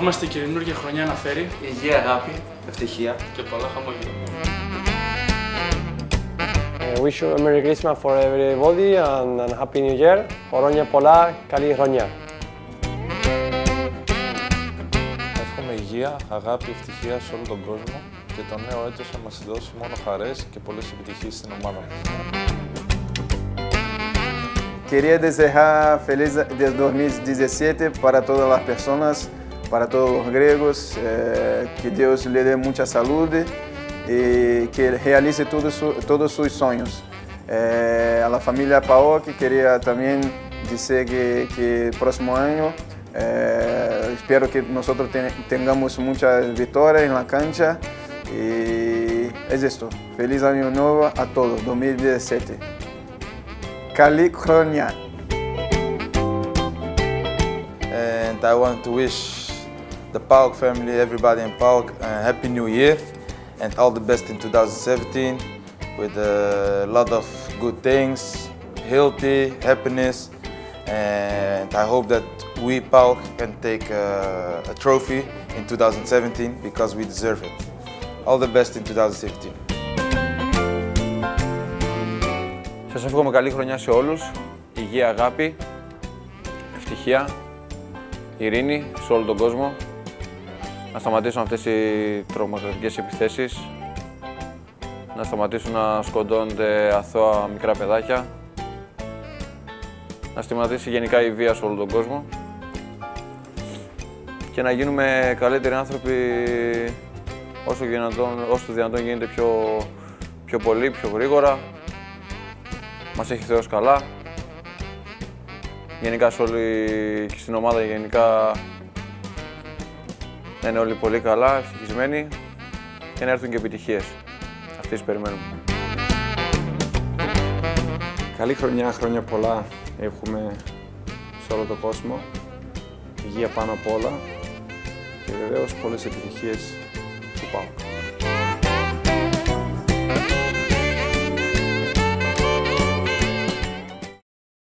ευχόμαστε η καινούργια χρονιά να φέρει υγεία, αγάπη, ευτυχία και πολλά χαμόγελα. Wish you a Merry Christmas for everybody and a Happy New Year. Χρόνια πολλά, καλή χρονιά. Εύχομαι υγεία, αγάπη, ευτυχία σε όλο τον κόσμο και το νέο έτος θα μας δώσει μόνο χαρές και πολλές επιτυχίες στην ομάδα μας. Queria desejar feliz 2017 para todas as pessoas, para todos os gregos, que Deus lhe dê muita saúde e que realize todos os seus sonhos. A família PAOK queria também dizer que próximo ano espero que nós tenhamos muitas vitórias na cancha e é isso. Feliz ano novo a todos, 2017. Καλή χρονιά. And I want to wish the PAOK family, everybody in PAOK, a happy new year and all the best in 2017 with a lot of good things, healthy, happiness, and I hope that we PAOK can take a trophy in 2017 because we deserve it. All the best in 2017. Σας εύχομαι καλή χρονιά σε όλους, υγεία, αγάπη, ευτυχία, ειρήνη σε όλο τον κόσμο. Να σταματήσουν αυτές οι τρομοκρατικές επιθέσεις, να σταματήσουν να σκοτώνται αθώα μικρά παιδάκια, να σταματήσει γενικά η βία σε όλο τον κόσμο και να γίνουμε καλύτεροι άνθρωποι όσο το δυνατόν γίνεται πιο πολύ, πιο γρήγορα. Μας έχει Θεός καλά, γενικά σε όλη και στην ομάδα γενικά να είναι όλοι πολύ καλά, ευτυχισμένοι και να έρθουν και επιτυχίες. Αυτές περιμένουμε. Καλή χρονιά, χρόνια πολλά εύχομαι σε όλο τον κόσμο, υγεία πάνω απ' όλα και βεβαίως πολλές επιτυχίες του ΠΑΟΚ.